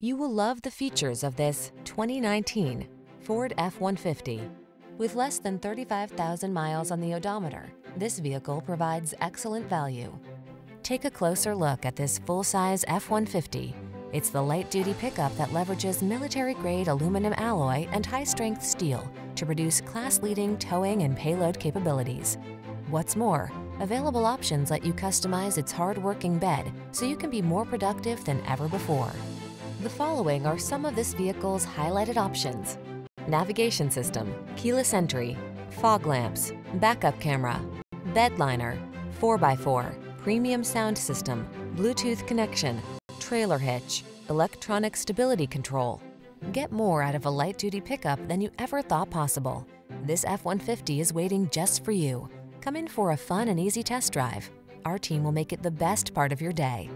You will love the features of this 2019 Ford F-150. With less than 35,000 miles on the odometer, this vehicle provides excellent value. Take a closer look at this full-size F-150. It's the light-duty pickup that leverages military-grade aluminum alloy and high-strength steel to produce class-leading towing and payload capabilities. What's more, available options let you customize its hard-working bed so you can be more productive than ever before. The following are some of this vehicle's highlighted options: navigation system, keyless entry, fog lamps, backup camera, bed liner, 4x4, premium sound system, Bluetooth connection, trailer hitch, electronic stability control. Get more out of a light-duty pickup than you ever thought possible. This F-150 is waiting just for you. Come in for a fun and easy test drive. Our team will make it the best part of your day.